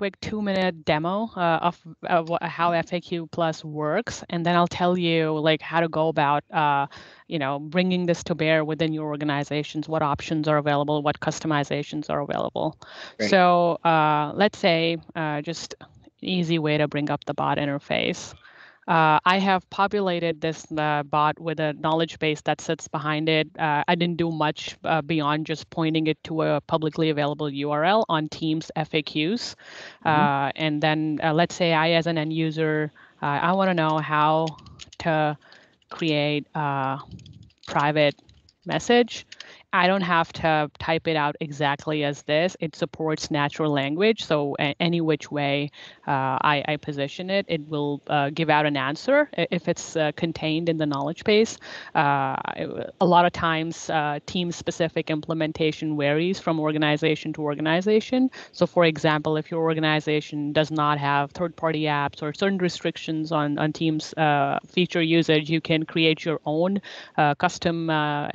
quick 2-minute demo of how FAQ Plus works, and then I'll tell you like how to go about bringing this to bear within your organizations, what options are available, what customizations are available. Great. So let's say just an easy way to bring up the bot interface. I have populated this bot with a knowledge base that sits behind it. I didn't do much beyond just pointing it to a publicly available URL on Teams FAQs. Mm-hmm. And then let's say I, as an end user, I want to know how to create a private message. I don't have to type it out exactly as this. It supports natural language, so any which way I position it, it will give out an answer if it's contained in the knowledge base. A lot of times, team-specific implementation varies from organization to organization. So, for example, if your organization does not have third-party apps or certain restrictions on Teams feature usage, you can create your own custom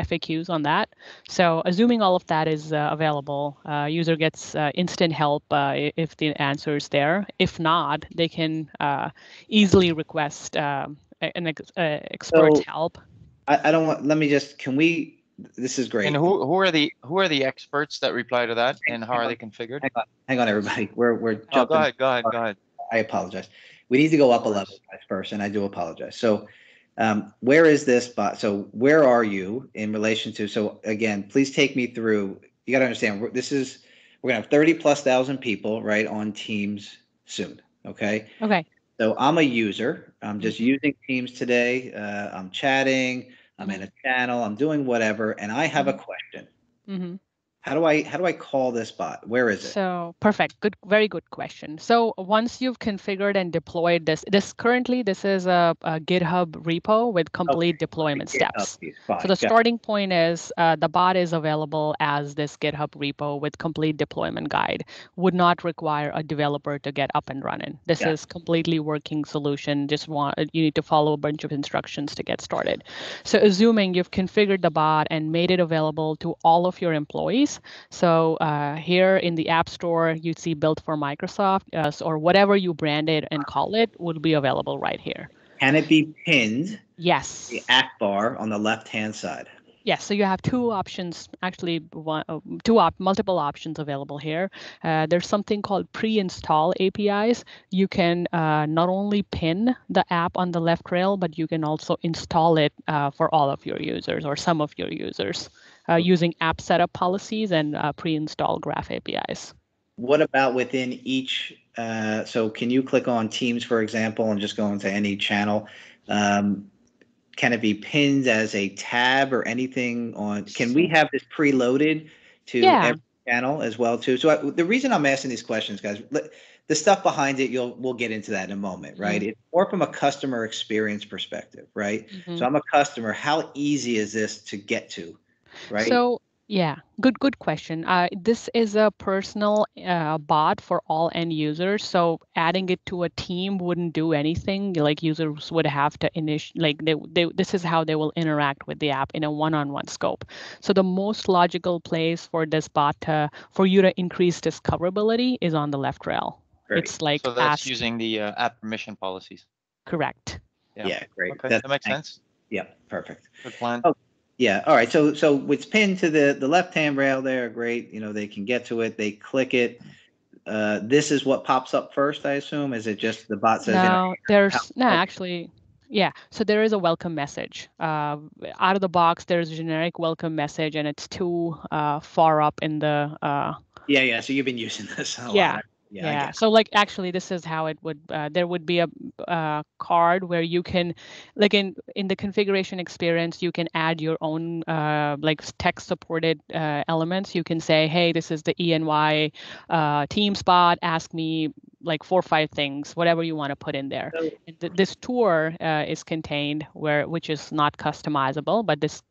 FAQs on that. So assuming all of that is available, user gets instant help if the answer is there. If not, they can easily request an expert's help. I don't want. Let me just. Can we? This is great. And who are the experts that reply to that, and how are they configured? Hang on, everybody. We're jumping. Go ahead. I apologize. We need to go up a level first, and I do apologize. So. Where is this bot? So where are you in relation to? So again, please take me through. You got to understand this is we're gonna have 30,000+ people right on Teams soon. Okay. Okay. So I'm a user. I'm just using Teams today. I'm chatting. I'm in a channel. I'm doing whatever, and I have a question. Mm-hmm. How do I call this bot? Where is it? So perfect. Good. Very good question. So once you've configured and deployed this currently, this is a GitHub repo with complete deployment steps. So the starting point is the bot is available as this GitHub repo with complete deployment guide. Would not require a developer to get up and running. This is completely working solution. You need to follow a bunch of instructions to get started. So assuming you've configured the bot and made it available to all of your employees. So here in the App Store, you'd see built for Microsoft or whatever you brand it and call it would be available right here. Can it be pinned? Yes. The app bar on the left-hand side. Yes, so you have two options, actually multiple options available here. There's something called pre-install APIs. You can not only pin the app on the left rail, but you can also install it for all of your users or some of your users using app setup policies and pre-install Graph APIs. What about within each? So can you click on Teams, for example, and just go into any channel? Can it be pinned as a tab or anything on? Can we have this preloaded to every channel as well too? So the reason I'm asking these questions, guys, the stuff behind it, we'll get into that in a moment, right? Mm-hmm. It's more from a customer experience perspective, right? Mm-hmm. So I'm a customer. How easy is this to get to, right? So. Yeah, good question. This is a personal bot for all end users, so adding it to a team wouldn't do anything. Like users would have to this is how they will interact with the app in a one-on-one scope. So the most logical place for this bot for you to increase discoverability is on the left rail. Great. It's like so that's using the app permission policies. Correct. Yeah, great. Okay. That makes sense. Yeah, perfect. Good plan. Oh. Yeah. All right. So it's pinned to the left-hand rail there. Great. They can get to it. They click it. This is what pops up first, I assume. Is it just the bot says? Yeah. So there is a welcome message. Out of the box, there's a generic welcome message, and it's too far up in the. Yeah. So you've been using this a lot. Yeah. So actually, this is how it would there would be a card where you can in the configuration experience, you can add your own text supported elements. You can say, hey, this is the ENY Teams bot. Ask me 4 or 5 things, whatever you want to put in there. So, this tour is contained which is not customizable, but this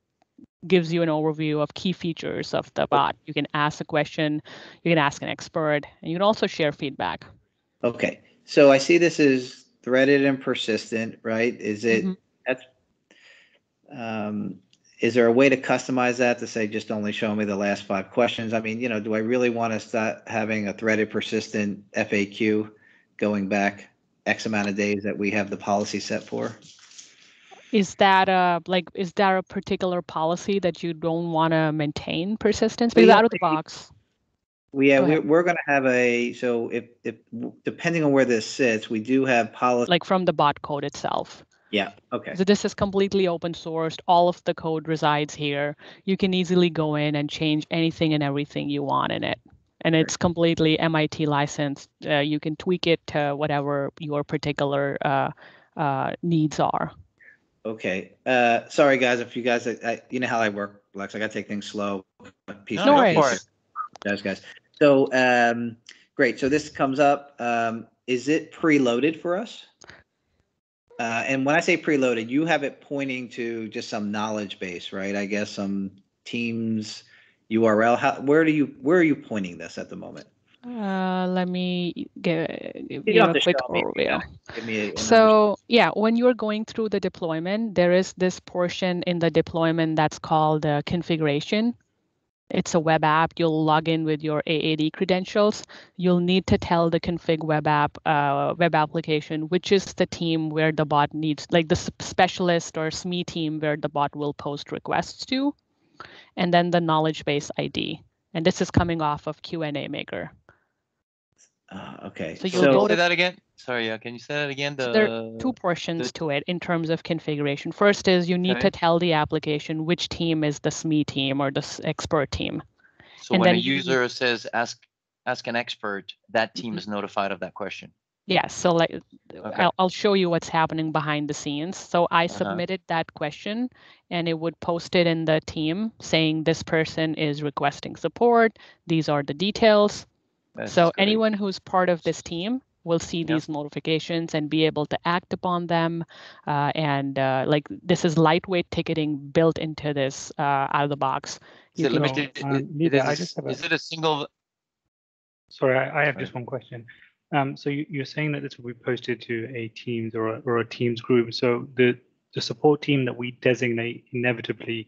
gives you an overview of key features of the bot. You can ask a question, you can ask an expert, and you can also share feedback. Okay, so I see this is threaded and persistent, right? Is it that's Is there a way to customize that to say, just only show me the last 5 questions? I mean, you know, do I really want to start having a threaded persistent FAQ going back X amount of days that we have the policy set for? Is that is there a particular policy that you don't want to maintain persistence? Because out of the box. Yeah, we're going to have a, so if depending on where this sits, we do have policy. Like from the bot code itself. Yeah. Okay. So this is completely open sourced. All of the code resides here. You can easily go in and change anything and everything you want in it. And it's completely MIT licensed. You can tweak it to whatever your particular needs are. Okay. Sorry, guys, if you guys, you know how I work, Lex. I got to take things slow. No worries. Guys. So great. So this comes up. Is it preloaded for us? And when I say preloaded, you have it pointing to just some knowledge base, right? I guess some Teams URL. Where are you pointing this at the moment? Let me give you a quick overview. So yeah, when you're going through the deployment, there is this portion in the deployment that's called configuration. It's a web app. You'll log in with your AAD credentials. You'll need to tell the config web app, web application, which is the team where the bot needs, like the specialist or SME team where the bot will post requests to, and then the knowledge base ID. And this is coming off of Q&A Maker. Okay. So you'll go to that again. Sorry, can you say that again? So there are two portions to it in terms of configuration. First is you need to tell the application which team is the SME team or the expert team. So and when then a user says ask an expert, that team is notified of that question. Yeah, so like I'll show you what's happening behind the scenes. So I submitted that question and it would post it in the team saying this person is requesting support. These are the details. So anyone who's part of this team will see these notifications and be able to act upon them. Like this is lightweight ticketing built into this out of the box. So is it a single? Sorry, I have just one question. So you're saying that this will be posted to a Teams or a Teams group. So the support team that we designate inevitably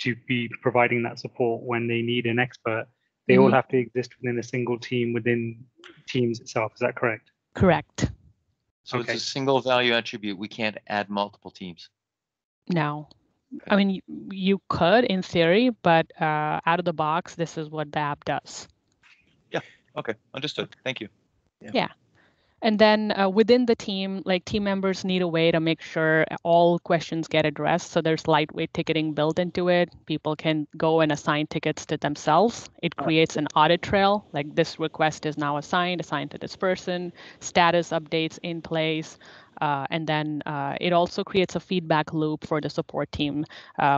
to be providing that support when they need an expert, they all have to exist within a single team within Teams itself. Is that correct? Correct. So it's a single value attribute. We can't add multiple teams. No. Okay. I mean, you could in theory, but out of the box, this is what the app does. Yeah. Okay. Understood. Thank you. Yeah. And then within the team, like team members need a way to make sure all questions get addressed. So there's lightweight ticketing built into it. People can go and assign tickets to themselves. It creates an audit trail, like this request is now assigned to this person, status updates in place. And then it also creates a feedback loop for the support team.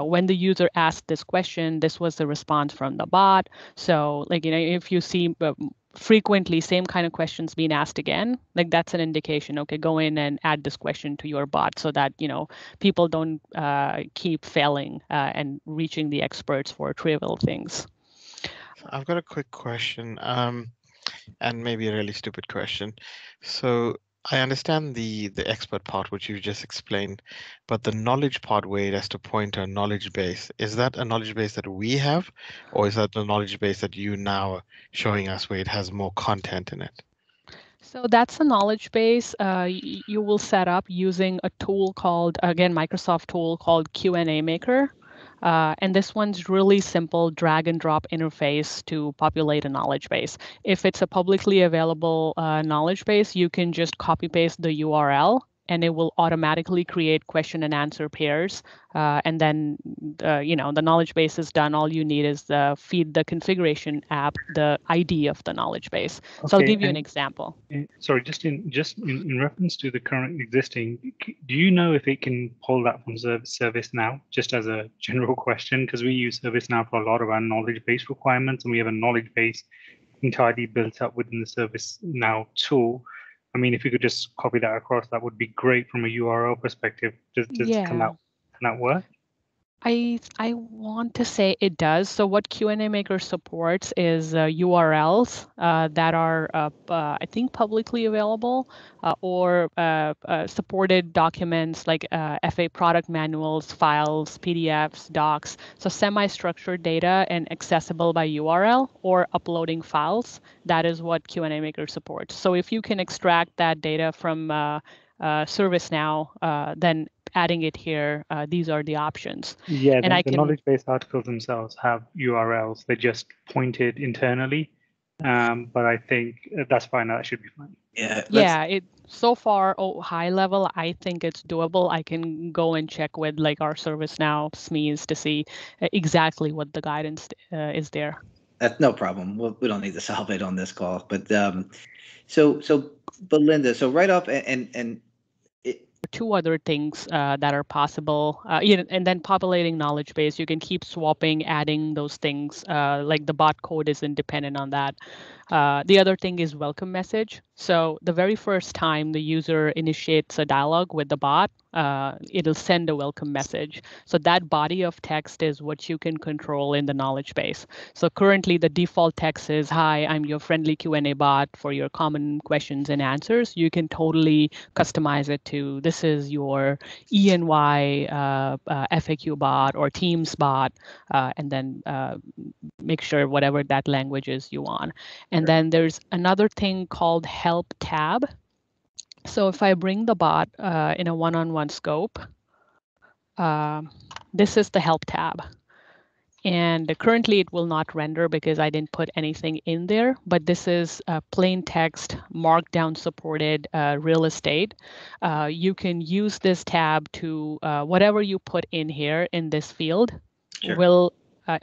When the user asked this question, this was the response from the bot. So like, you know, if you see frequently same kind of questions being asked again, like that's an indication, okay, go in and add this question to your bot so that, you know, people don't keep failing and reaching the experts for trivial things. I've got a quick question and maybe a really stupid question. So I understand the expert part, which you just explained, but the knowledge part where it has to point to a knowledge base, is that a knowledge base that we have, or is that the knowledge base that you now are showing us where it has more content in it? So that's a knowledge base you will set up using a tool called, again, Microsoft tool called Q&A Maker. And this one's really simple drag and drop interface to populate a knowledge base. If it's a publicly available knowledge base, you can just copy paste the URL and it will automatically create question and answer pairs. And then, you know, the knowledge base is done. All you need is the feed the configuration app, the ID of the knowledge base. Okay, so I'll give you an example. Sorry, just in reference to the current existing, do you know if it can pull that from ServiceNow, just as a general question? Because we use ServiceNow for a lot of our knowledge base requirements, and we have a knowledge base entirely built up within the ServiceNow tool. I mean, if you could just copy that across, that would be great from a URL perspective. Does that work? I want to say it does. So what Q&A Maker supports is URLs that are, I think, publicly available or supported documents like FA product manuals, files, PDFs, docs. So semi-structured data and accessible by URL or uploading files. That is what Q&A Maker supports. So if you can extract that data from ServiceNow, then adding it here, these are the options. Yeah, and the knowledge base articles themselves have URLs. They're just pointed internally, but I think that's fine. That should be fine. Yeah. Yeah. So far, high level, I think it's doable. I can go and check with like our ServiceNow SMEs to see exactly what the guidance is there. That's no problem. We don't need to solve it on this call. But Belinda, so right off and two other things that are possible, and then populating knowledge base. You can keep swapping, adding those things, like the bot code isn't dependent on that. The other thing is welcome message. So the very first time the user initiates a dialogue with the bot, it'll send a welcome message. So that body of text is what you can control in the knowledge base. So currently the default text is, hi, I'm your friendly Q&A bot for your common questions and answers. You can totally customize it to, this is your ENY FAQ bot or Teams bot, and then make sure whatever that language is you want. And then there's another thing called Help tab. So if I bring the bot in a one-on-one scope, this is the Help tab. And currently it will not render because I didn't put anything in there, but this is plain text, markdown supported real estate. You can use this tab to whatever you put in here in this field will.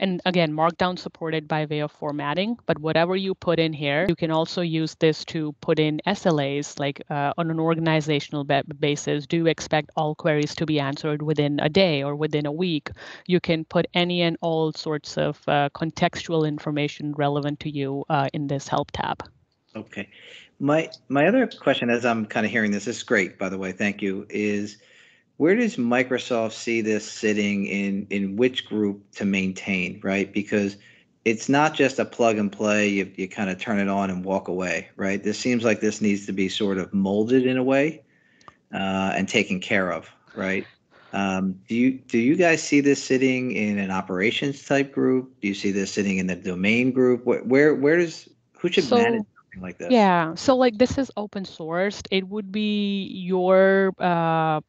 And again, markdown supported by way of formatting, but whatever you put in here, you can also use this to put in SLAs, like on an organizational basis, do you expect all queries to be answered within a day or within a week? You can put any and all sorts of contextual information relevant to you in this Help tab. Okay. My other question, as I'm kind of hearing this is great, by the way, thank you, is, where does Microsoft see this sitting in which group to maintain, right? Because it's not just a plug and play, you kind of turn it on and walk away, right? This seems like this needs to be sort of molded in a way and taken care of, right? Do you guys see this sitting in an operations type group? Do you see this sitting in the domain group? Where does, who should manage something like this? Yeah, so like this is open sourced. It would be your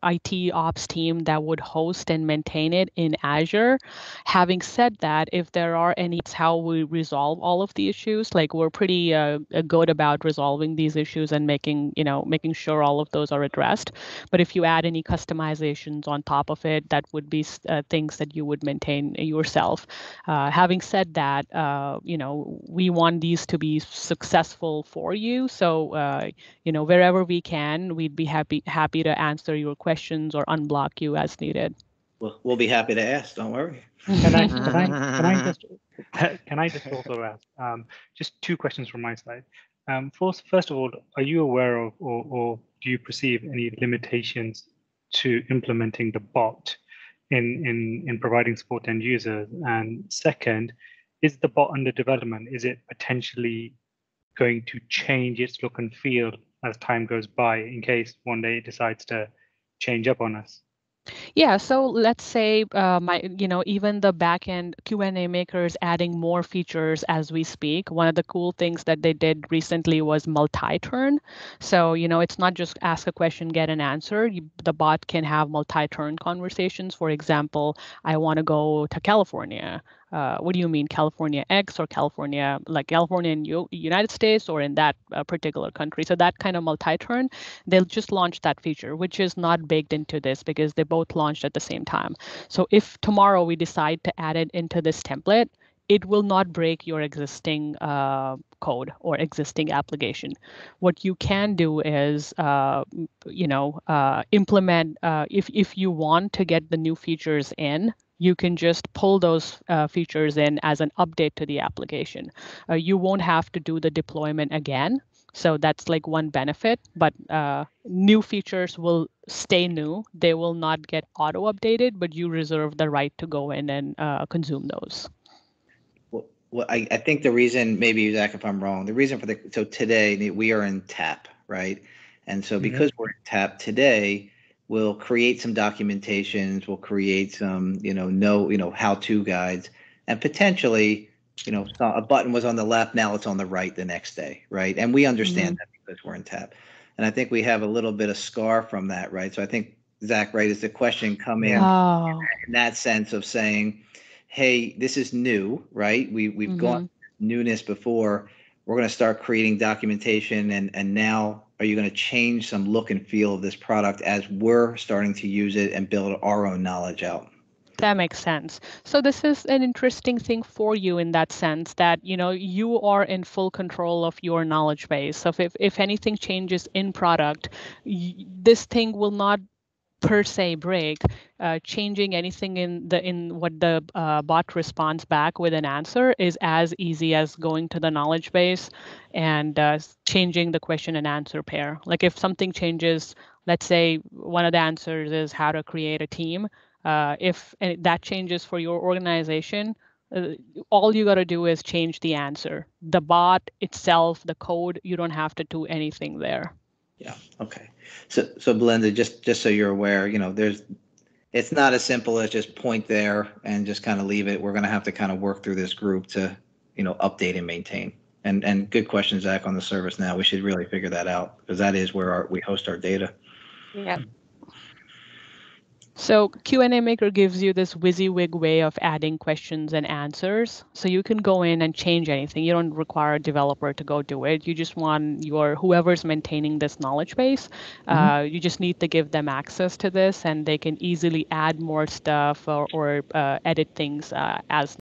IT ops team that would host and maintain it in Azure. Having said that, if there are any, that's how we resolve all of the issues. Like we're pretty good about resolving these issues and making sure all of those are addressed. But if you add any customizations on top of it, that would be things that you would maintain yourself. Having said that, we want these to be successful for you. So, wherever we can, we'd be happy to answer your questions or unblock you as needed. We'll be happy to ask. Don't worry. Can I just also ask just two questions from my side. First of all, are you aware of or do you perceive any limitations to implementing the bot in providing support to end users? And second, is the bot under development? Is it potentially going to change its look and feel as time goes by in case one day it decides to change up on us? Yeah, so let's say even the backend Q&A Maker is adding more features as we speak. One of the cool things that they did recently was multi-turn. So, it's not just ask a question, get an answer. The bot can have multi-turn conversations. For example, I want to go to California. What do you mean, California X or California, like California in United States or in that particular country? So that kind of multi-turn, they'll just launch that feature, which is not baked into this because they both launched at the same time. So if tomorrow we decide to add it into this template, it will not break your existing code or existing application. What you can do is, implement, if you want to get the new features in, you can just pull those features in as an update to the application. You won't have to do the deployment again. So that's like one benefit, but new features will stay new. They will not get auto updated, but you reserve the right to go in and consume those. Well, I think the reason, maybe Zach, if I'm wrong, the reason for the, so today we are in TAP, right? And so because we're in TAP today, we'll create some documentations, we'll create some, how-to guides, and potentially, a button was on the left, now it's on the right the next day, right? And we understand that because we're in TAP. And I think we have a little bit of scar from that, right? So I think, Zach, right, is the question come in in that sense of saying, hey, this is new, right? We've gone through newness before. We're going to start creating documentation, and now are you going to change some look and feel of this product as we're starting to use it and build our own knowledge out? That makes sense. So this is an interesting thing for you in that sense that, you are in full control of your knowledge base. So if anything changes in product, this thing will not per se break. Changing anything in what the bot responds back with an answer is as easy as going to the knowledge base and changing the question and answer pair. Like if something changes, let's say one of the answers is how to create a team. If that changes for your organization, all you got to do is change the answer. The bot itself, the code, you don't have to do anything there. Yeah. Okay. So Belinda, just so you're aware, it's not as simple as just point there and just kind of leave it. We're going to have to kind of work through this group to, update and maintain. And good question, Zach, on the service now. We should really figure that out because that is where we host our data. Yeah. So Q&A Maker gives you this WYSIWYG way of adding questions and answers. So you can go in and change anything. You don't require a developer to go do it. You just want whoever's maintaining this knowledge base. You just need to give them access to this and they can easily add more stuff or edit things as